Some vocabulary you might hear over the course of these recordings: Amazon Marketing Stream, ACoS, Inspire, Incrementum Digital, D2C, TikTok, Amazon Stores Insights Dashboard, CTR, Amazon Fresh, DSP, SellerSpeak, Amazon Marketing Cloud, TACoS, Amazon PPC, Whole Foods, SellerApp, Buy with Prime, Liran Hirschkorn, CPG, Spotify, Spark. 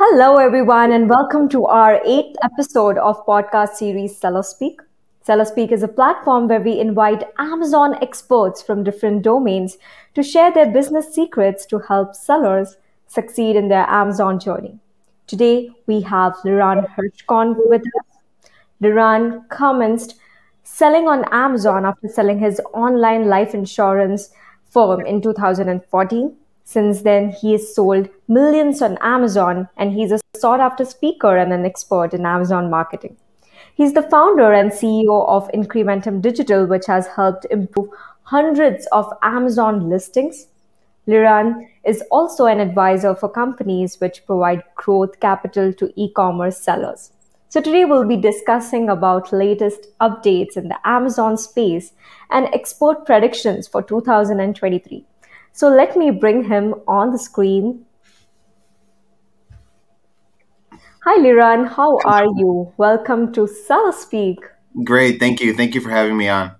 Hello, everyone, and welcome to our 8th episode of podcast series SellerSpeak. SellerSpeak is a platform where we invite Amazon experts from different domains to share their business secrets to help sellers succeed in their Amazon journey. Today, we have Liran Hirschkorn with us. Liran commenced selling on Amazon after selling his online life insurance firm in 2014. Since then, he has sold millions on Amazon, and he's a sought-after speaker and an expert in Amazon marketing. He's the founder and CEO of Incrementum Digital, which has helped improve hundreds of Amazon listings. Liran is also an advisor for companies which provide growth capital to e-commerce sellers. So today we'll be discussing about latest updates in the Amazon space and export predictions for 2023. So let me bring him on the screen. Hi, Liran. How are you? Welcome to SellerSpeak. Great. Thank you. Thank you for having me on.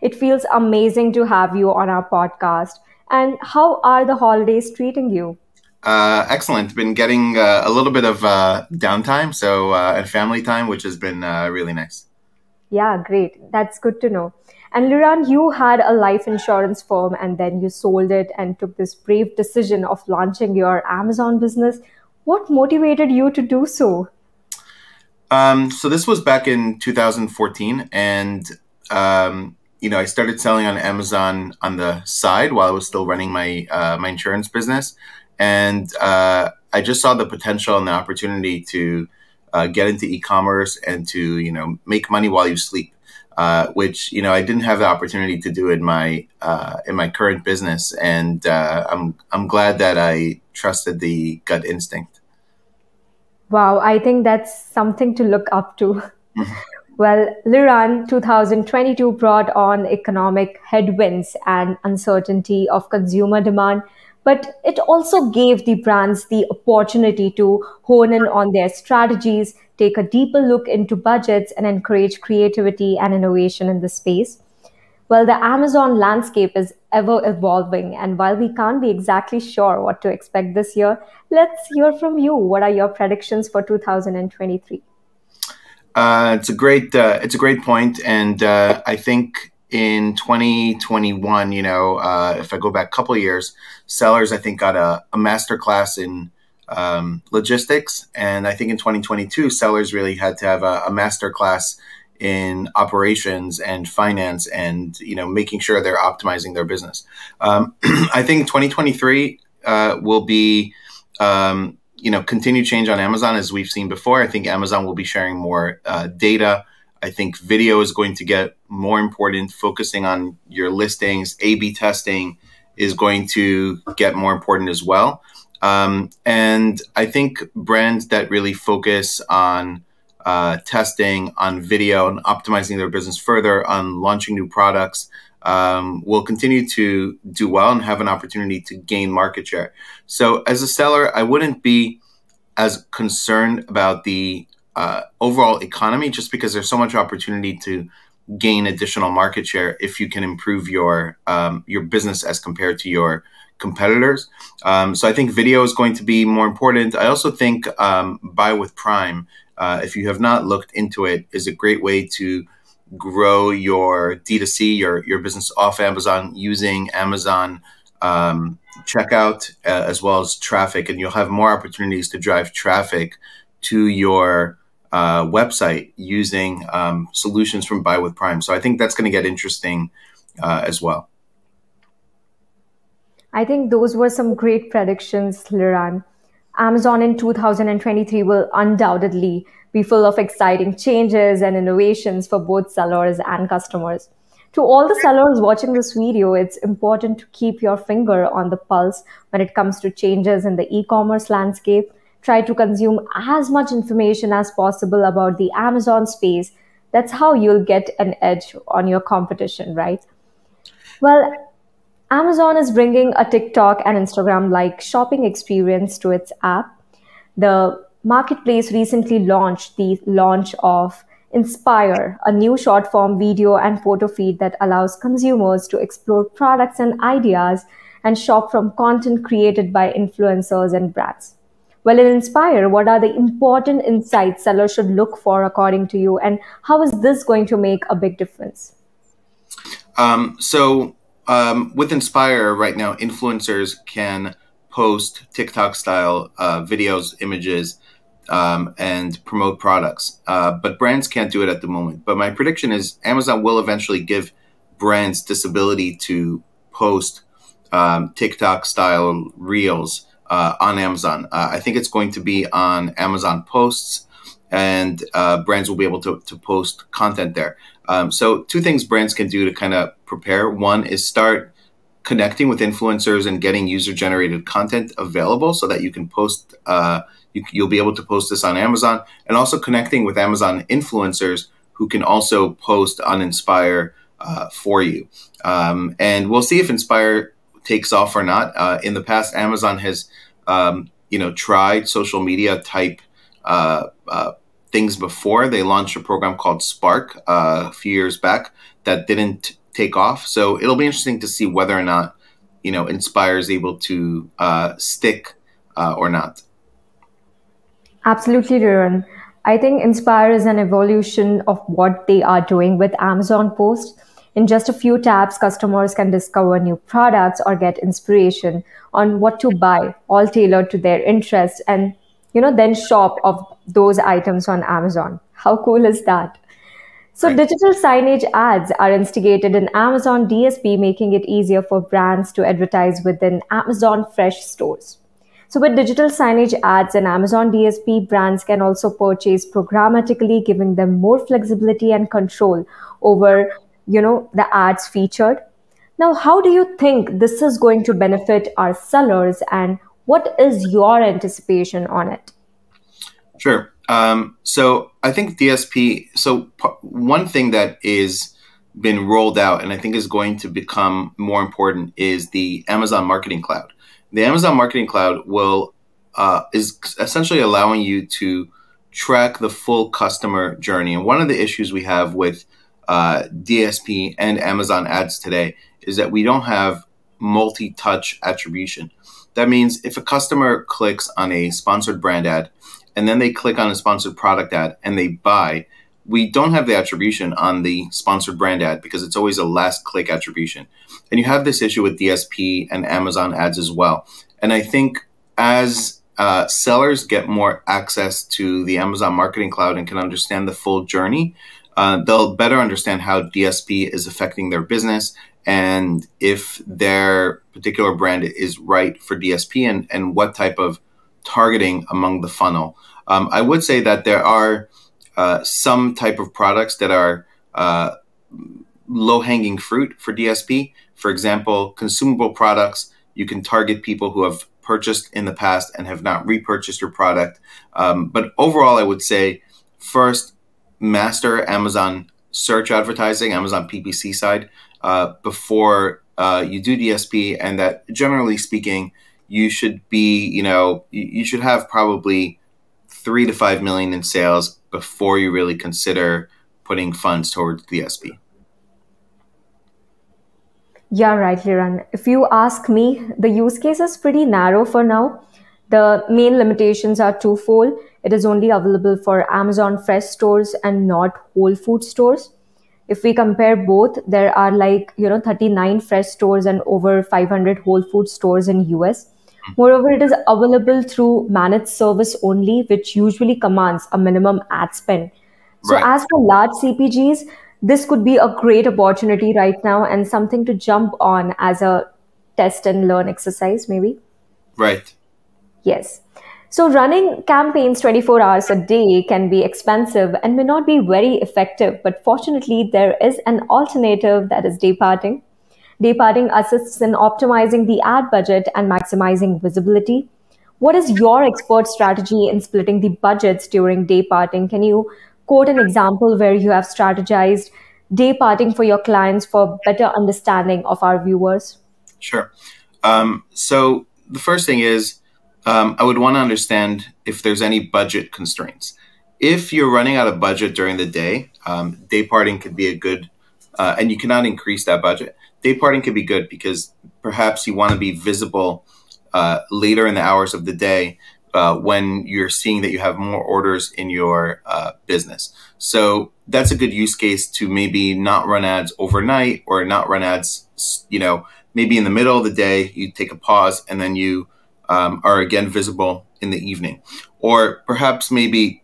It feels amazing to have you on our podcast. And how are the holidays treating you? Excellent. Been getting a little bit of downtime and family time, which has been really nice. Yeah, great. That's good to know. And Liran, you had a life insurance firm and then you sold it and took this brave decision of launching your Amazon business. What motivated you to do so? So this was back in 2014. And, I started selling on Amazon on the side while I was still running my, my insurance business. And I just saw the potential and the opportunity to get into e-commerce and to, make money while you sleep. Which I didn't have the opportunity to do in my current business, and I'm glad that I trusted the gut instinct. Wow, I think that's something to look up to. Well, Liran, 2022 brought on economic headwinds and uncertainty of consumer demand, but it also gave the brands the opportunity to hone in on their strategies, take a deeper look into budgets, and encourage creativity and innovation in the space. Well, the Amazon landscape is ever evolving, and while we can't be exactly sure what to expect this year, let's hear from you. What are your predictions for 2023? It's a great point, and I think in 2021, if I go back a couple of years, sellers I think got a masterclass in logistics, and I think in 2022, sellers really had to have a masterclass in operations and finance, and making sure they're optimizing their business. I think 2023 will be continued change on Amazon as we've seen before. I think Amazon will be sharing more data. I think video is going to get more important. Focusing on your listings, A/B testing is going to get more important as well. And I think brands that really focus on testing, on video, and optimizing their business further, on launching new products, will continue to do well and have an opportunity to gain market share. So as a seller, I wouldn't be as concerned about the overall economy, just because there's so much opportunity to gain additional market share if you can improve your business as compared to your competitors. So I think video is going to be more important. I also think Buy with Prime, if you have not looked into it, is a great way to grow your D2C, your business off Amazon, using Amazon checkout as well as traffic. And you'll have more opportunities to drive traffic to your website using solutions from Buy with Prime. So I think that's going to get interesting as well. I think those were some great predictions, Liran. Amazon in 2023 will undoubtedly be full of exciting changes and innovations for both sellers and customers. To all the sellers watching this video, it's important to keep your finger on the pulse when it comes to changes in the e-commerce landscape. Try to consume as much information as possible about the Amazon space. That's how you'll get an edge on your competition, right? Well, Amazon is bringing a TikTok and Instagram-like shopping experience to its app. The marketplace recently launched the launch of Inspire, a new short-form video and photo feed that allows consumers to explore products and ideas and shop from content created by influencers and brands. Well, in Inspire, what are the important insights sellers should look for according to you, and how is this going to make a big difference? With Inspire right now, influencers can post TikTok-style videos, images, and promote products. But brands can't do it at the moment. But my prediction is Amazon will eventually give brands this ability to post TikTok-style reels on Amazon. I think it's going to be on Amazon posts, and brands will be able to post content there. So two things brands can do to kind of prepare. One is start connecting with influencers and getting user-generated content available so that you can post, you'll be able to post this on Amazon, and also connecting with Amazon influencers who can also post on Inspire for you. And we'll see if Inspire takes off or not. In the past, Amazon has, tried social media type things before. They launched a program called Spark a few years back that didn't take off. So it'll be interesting to see whether or not, Inspire is able to stick or not. Absolutely, Liran. I think Inspire is an evolution of what they are doing with Amazon Post. In just a few taps, customers can discover new products or get inspiration on what to buy, all tailored to their interests, and then shop of those items on Amazon. How cool is that? So digital signage ads are instigated in Amazon DSP, making it easier for brands to advertise within Amazon Fresh stores. So with digital signage ads and Amazon DSP, brands can also purchase programmatically, giving them more flexibility and control over, the ads featured. Now, how do you think this is going to benefit our sellers, and what is your anticipation on it? Sure. So I think DSP, one thing that is been rolled out and I think is going to become more important is the Amazon Marketing Cloud. The Amazon Marketing Cloud will is essentially allowing you to track the full customer journey. And one of the issues we have with DSP and Amazon ads today is that we don't have multi-touch attribution. That means if a customer clicks on a sponsored brand ad and then they click on a sponsored product ad and they buy, we don't have the attribution on the sponsored brand ad because it's always a last click attribution. And you have this issue with DSP and Amazon ads as well. And I think as sellers get more access to the Amazon Marketing Cloud and can understand the full journey, they'll better understand how DSP is affecting their business and if their particular brand is right for DSP and what type of targeting among the funnel. I would say that there are some type of products that are low-hanging fruit for DSP. For example, consumable products, you can target people who have purchased in the past and have not repurchased your product. But overall, I would say first, master Amazon search advertising, Amazon PPC side, before you do DSP, and that generally speaking, you should be, you should have probably 3 to 5 million in sales before you really consider putting funds towards DSP. Yeah, right, Liran. If you ask me, the use case is pretty narrow for now. The main limitations are twofold. It is only available for Amazon Fresh stores and not Whole Foods stores. If we compare both, there are 39 Fresh stores and over 500 Whole Foods stores in US. Moreover, it is available through managed service only, which usually commands a minimum ad spend. So as for large CPGs, this could be a great opportunity right now and something to jump on as a test and learn exercise, maybe. Right. Yes. So running campaigns 24 hours a day can be expensive and may not be very effective. But fortunately, there is an alternative, that is day parting. Day parting assists in optimizing the ad budget and maximizing visibility. What is your expert strategy in splitting the budgets during day parting? Can you quote an example where you have strategized day parting for your clients for better understanding of our viewers? Sure. So the first thing is, I would want to understand if there's any budget constraints. If you're running out of budget during the day, day parting could be a good, and you cannot increase that budget. Day parting could be good because perhaps you want to be visible later in the hours of the day when you're seeing that you have more orders in your business. So that's a good use case to maybe not run ads overnight, or not run ads, you know, maybe in the middle of the day, you take a pause and then you are again visible in the evening. Or perhaps maybe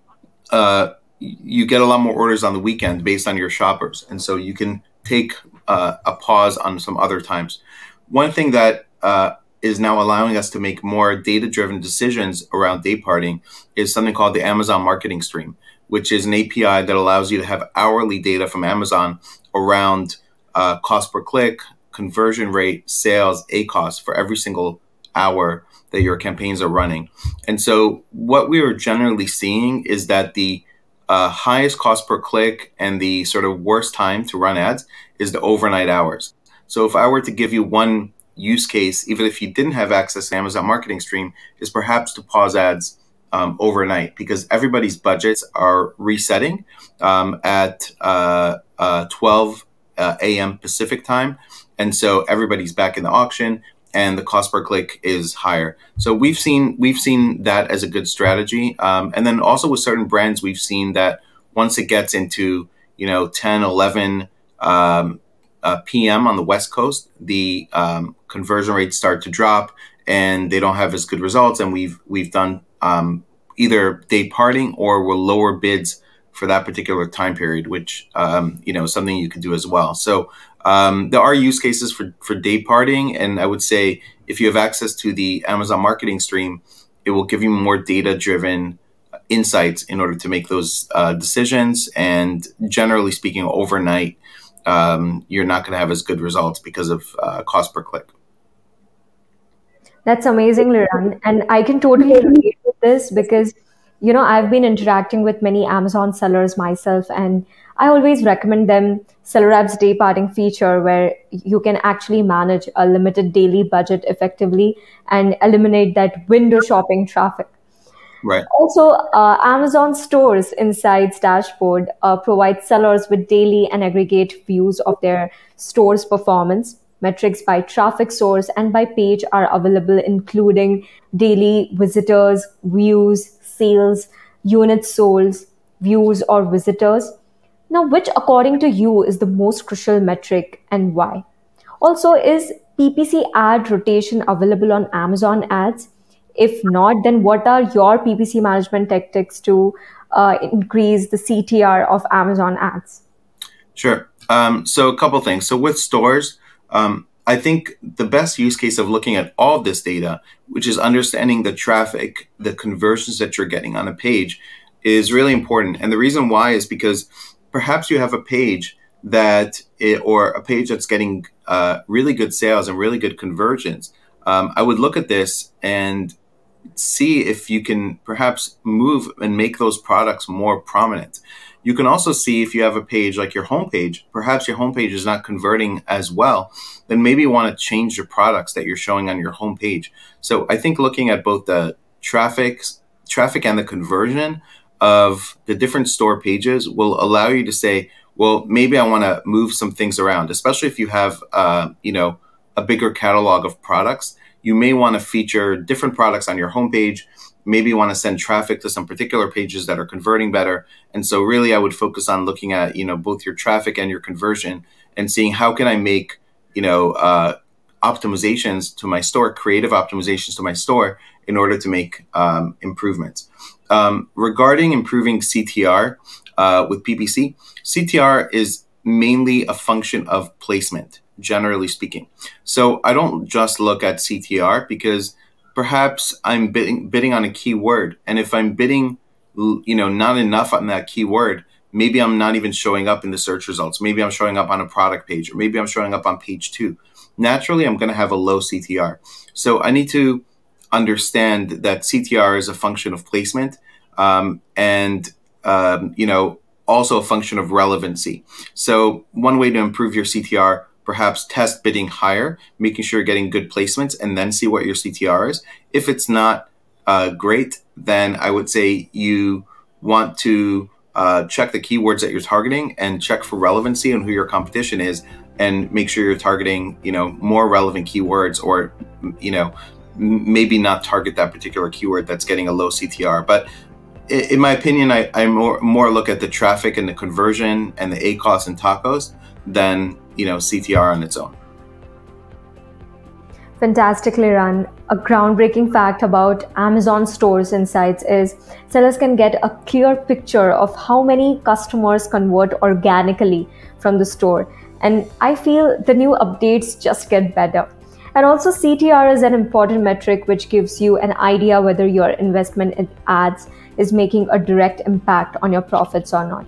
you get a lot more orders on the weekend based on your shoppers. And so you can take a pause on some other times. One thing that is now allowing us to make more data-driven decisions around day parting is something called the Amazon Marketing Stream, which is an API that allows you to have hourly data from Amazon around cost per click, conversion rate, sales, ACoS for every single hour that your campaigns are running. And so what we are generally seeing is that the highest cost per click and the sort of worst time to run ads is the overnight hours. So if I were to give you one use case, even if you didn't have access to Amazon Marketing Stream, is perhaps to pause ads overnight, because everybody's budgets are resetting at 12 a.m. Pacific time. And so everybody's back in the auction and the cost per click is higher. So we've seen that as a good strategy. And then also with certain brands, we've seen that once it gets into, you know, 10, 11, PM on the West Coast, the conversion rates start to drop and they don't have as good results. And we've done either day parting, or we'll lower bids for that particular time period, which, you know, is something you could do as well. So there are use cases for day parting. And I would say if you have access to the Amazon Marketing Stream, it will give you more data-driven insights in order to make those decisions. And generally speaking, overnight, you're not going to have as good results because of cost per click. That's amazing, Liran. And I can totally relate with this because, you know, I've been interacting with many Amazon sellers myself, and I always recommend them SellerApp's day parting feature, where you can actually manage a limited daily budget effectively and eliminate that window shopping traffic. Right. Also, Amazon Stores Insights Dashboard provides sellers with daily and aggregate views of their store's performance. Metrics by traffic source and by page are available, including daily visitors, views, sales, units sold, views, or visitors. Now, which according to you is the most crucial metric and why? Also, is PPC ad rotation available on Amazon ads? If not, then what are your PPC management tactics to increase the CTR of Amazon ads? Sure. So a couple things. So with stores, I think the best use case of looking at all of this data, which is understanding the traffic, the conversions that you're getting on a page, is really important. And the reason why is because perhaps you have a page that's getting really good sales and really good conversions. I would look at this and see if you can perhaps move and make those products more prominent. You can also see if you have a page like your homepage, perhaps your homepage is not converting as well, then maybe you want to change the products that you're showing on your homepage. So I think looking at both the traffic and the conversion of the different store pages will allow you to say, well, maybe I want to move some things around, especially if you have, you know, a bigger catalog of products. You may want to feature different products on your homepage. Maybe you want to send traffic to some particular pages that are converting better. And so really I would focus on looking at, you know, both your traffic and your conversion and seeing how can I make, you know, optimizations to my store, creative optimizations to my store in order to make improvements. Regarding improving CTR with PPC, CTR is mainly a function of placement, generally speaking. So I don't just look at CTR because perhaps I'm bidding on a keyword. And if I'm bidding, you know, not enough on that keyword, maybe I'm not even showing up in the search results. Maybe I'm showing up on a product page, or maybe I'm showing up on page 2. Naturally, I'm going to have a low CTR. So I need to understand that CTR is a function of placement you know, also a function of relevancy. So one way to improve your CTR, perhaps test bidding higher, making sure you're getting good placements, and then see what your CTR is. If it's not great, then I would say you want to check the keywords that you're targeting and check for relevancy and who your competition is, and make sure you're targeting, you know, more relevant keywords, or, you know, maybe not target that particular keyword that's getting a low CTR. But in my opinion, I more look at the traffic and the conversion and the ACoS and TACoS than, you know, CTR on its own. Fantastically run. A groundbreaking fact about Amazon Stores Insights is sellers can get a clear picture of how many customers convert organically from the store. And I feel the new updates just get better. And also CTR is an important metric which gives you an idea whether your investment in ads is making a direct impact on your profits or not.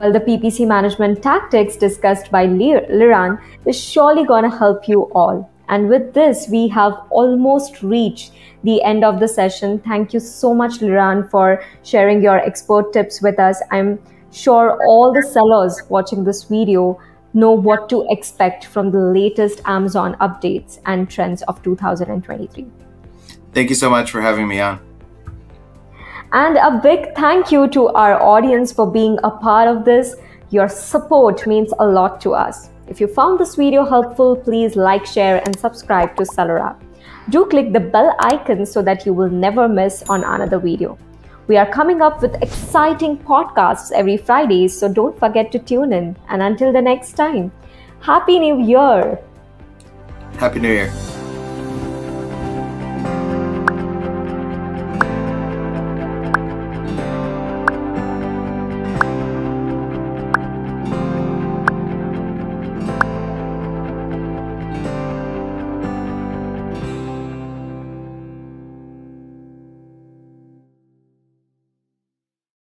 Well, the PPC management tactics discussed by Liran is surely going to help you all. And with this, we have almost reached the end of the session. Thank you so much, Liran, for sharing your expert tips with us. I'm sure all the sellers watching this video know what to expect from the latest Amazon updates and trends of 2023. Thank you so much for having me on. And a big thank you to our audience for being a part of this. Your support means a lot to us. If you found this video helpful, please like, share, and subscribe to SellerApp. Do click the bell icon so that you will never miss on another video. We are coming up with exciting podcasts every Friday, so don't forget to tune in. And until the next time, Happy New Year! Happy New Year!